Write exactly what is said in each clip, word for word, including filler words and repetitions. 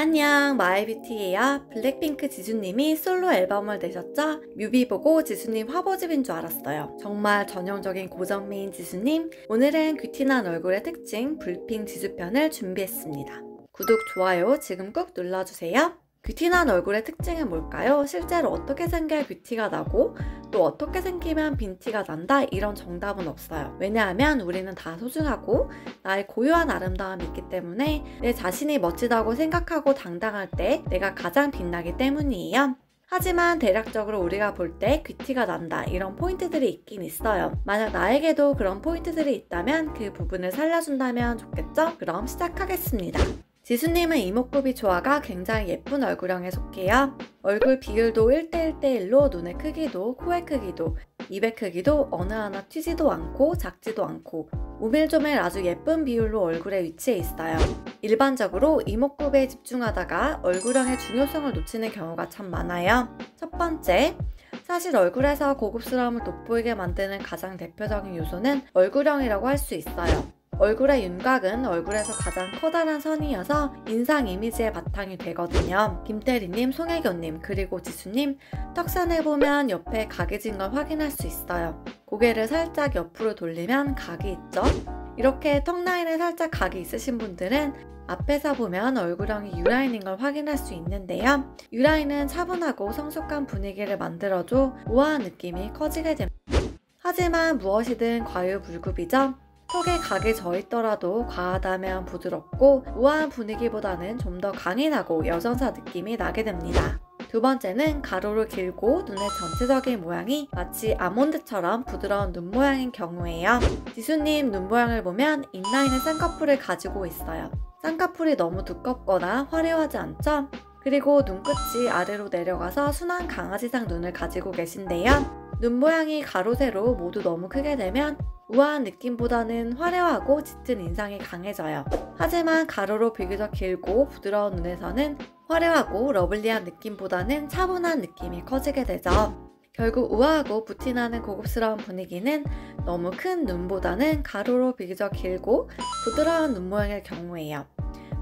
안녕, 마이뷰티예요. 블랙핑크 지수님이 솔로 앨범을 내셨죠? 뮤비 보고 지수님 화보집인 줄 알았어요. 정말 전형적인 고정미인 지수님, 오늘은 귀티난 얼굴의 특징 불핑 지수편을 준비했습니다. 구독, 좋아요 지금 꾹 눌러주세요. 귀티난 얼굴의 특징은 뭘까요? 실제로 어떻게 생겨야 귀티가 나고 또 어떻게 생기면 빈티가 난다, 이런 정답은 없어요. 왜냐하면 우리는 다 소중하고 나의 고유한 아름다움이 있기 때문에 내 자신이 멋지다고 생각하고 당당할 때 내가 가장 빛나기 때문이에요. 하지만 대략적으로 우리가 볼 때 귀티가 난다, 이런 포인트들이 있긴 있어요. 만약 나에게도 그런 포인트들이 있다면 그 부분을 살려준다면 좋겠죠? 그럼 시작하겠습니다. 지수님은 이목구비 조화가 굉장히 예쁜 얼굴형에 속해요. 얼굴 비율도 일 대 일 대 일로 눈의 크기도 코의 크기도 입의 크기도 어느 하나 튀지도 않고 작지도 않고 오밀조밀 아주 예쁜 비율로 얼굴에 위치해 있어요. 일반적으로 이목구비에 집중하다가 얼굴형의 중요성을 놓치는 경우가 참 많아요. 첫 번째, 사실 얼굴에서 고급스러움을 돋보이게 만드는 가장 대표적인 요소는 얼굴형이라고 할 수 있어요. 얼굴의 윤곽은 얼굴에서 가장 커다란 선이어서 인상 이미지의 바탕이 되거든요. 김태리님, 송혜교님, 그리고 지수님, 턱선을 보면 옆에 각이 진 걸 확인할 수 있어요. 고개를 살짝 옆으로 돌리면 각이 있죠? 이렇게 턱 라인에 살짝 각이 있으신 분들은 앞에서 보면 얼굴형이 U라인인 걸 확인할 수 있는데요. U라인은 차분하고 성숙한 분위기를 만들어줘 우아한 느낌이 커지게 됩니다. 하지만 무엇이든 과유불급이죠? 턱에 각이 져있더라도 과하다면 부드럽고 우아한 분위기보다는 좀 더 강인하고 여전사 느낌이 나게 됩니다. 두 번째는 가로로 길고 눈의 전체적인 모양이 마치 아몬드처럼 부드러운 눈 모양인 경우예요. 지수님 눈 모양을 보면 인라인의 쌍꺼풀을 가지고 있어요. 쌍꺼풀이 너무 두껍거나 화려하지 않죠? 그리고 눈끝이 아래로 내려가서 순한 강아지상 눈을 가지고 계신데요. 눈 모양이 가로, 세로 모두 너무 크게 되면 우아한 느낌보다는 화려하고 짙은 인상이 강해져요. 하지만 가로로 비교적 길고 부드러운 눈에서는 화려하고 러블리한 느낌보다는 차분한 느낌이 커지게 되죠. 결국 우아하고 부티나는 고급스러운 분위기는 너무 큰 눈보다는 가로로 비교적 길고 부드러운 눈 모양일 경우예요.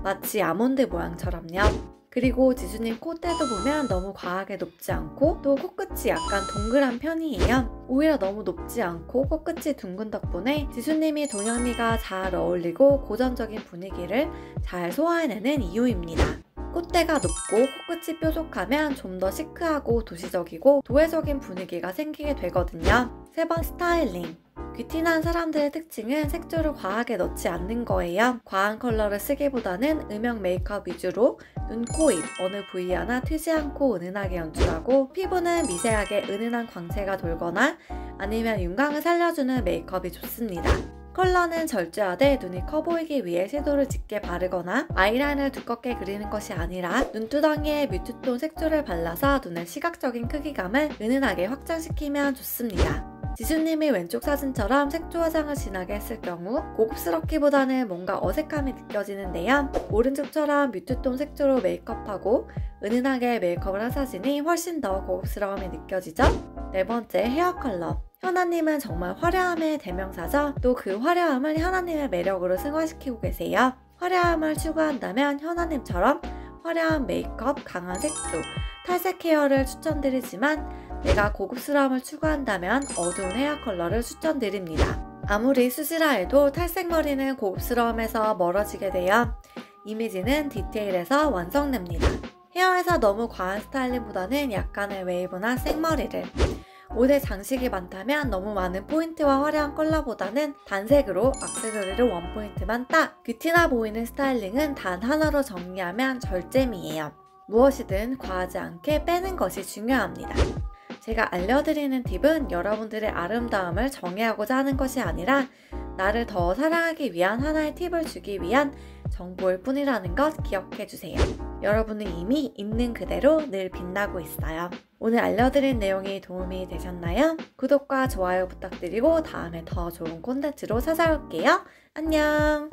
마치 아몬드 모양처럼요. 그리고 지수님 콧대도 보면 너무 과하게 높지 않고 또 코끝이 약간 동그란 편이에요. 오히려 너무 높지 않고 코끝이 둥근 덕분에 지수님이 동양미가 잘 어울리고 고전적인 분위기를 잘 소화해내는 이유입니다. 콧대가 높고 코끝이 뾰족하면 좀 더 시크하고 도시적이고 도회적인 분위기가 생기게 되거든요. 세 번, 스타일링. 귀티난 사람들의 특징은 색조를 과하게 넣지 않는 거예요. 과한 컬러를 쓰기보다는 음영 메이크업 위주로 눈, 코, 입 어느 부위 하나 튀지 않고 은은하게 연출하고 피부는 미세하게 은은한 광채가 돌거나 아니면 윤곽을 살려주는 메이크업이 좋습니다. 컬러는 절제하되 눈이 커 보이기 위해 섀도우를 짙게 바르거나 아이라인을 두껍게 그리는 것이 아니라 눈두덩이에 뮤트톤 색조를 발라서 눈의 시각적인 크기감을 은은하게 확장시키면 좋습니다. 지수님이 왼쪽 사진처럼 색조 화장을 진하게 했을 경우 고급스럽기보다는 뭔가 어색함이 느껴지는데요. 오른쪽처럼 뮤트톤 색조로 메이크업하고 은은하게 메이크업을 한 사진이 훨씬 더 고급스러움이 느껴지죠? 네 번째, 헤어 컬러. 현아님은 정말 화려함의 대명사죠? 또 그 화려함을 현아님의 매력으로 승화시키고 계세요. 화려함을 추구한다면 현아님처럼 화려한 메이크업, 강한 색조, 탈색 헤어를 추천드리지만 내가 고급스러움을 추구한다면 어두운 헤어 컬러를 추천드립니다. 아무리 수시라 해도 탈색머리는 고급스러움에서 멀어지게 되어 이미지는 디테일에서 완성됩니다. 헤어에서 너무 과한 스타일링보다는 약간의 웨이브나 생머리를, 옷에 장식이 많다면 너무 많은 포인트와 화려한 컬러보다는 단색으로 액세서리를 원포인트만 딱! 귀티나 보이는 스타일링은 단 하나로 정리하면 절제미예요. 무엇이든 과하지 않게 빼는 것이 중요합니다. 제가 알려드리는 팁은 여러분들의 아름다움을 정의하고자 하는 것이 아니라 나를 더 사랑하기 위한 하나의 팁을 주기 위한 정보일 뿐이라는 것 기억해주세요. 여러분은 이미 있는 그대로 늘 빛나고 있어요. 오늘 알려드린 내용이 도움이 되셨나요? 구독과 좋아요 부탁드리고 다음에 더 좋은 콘텐츠로 찾아올게요. 안녕!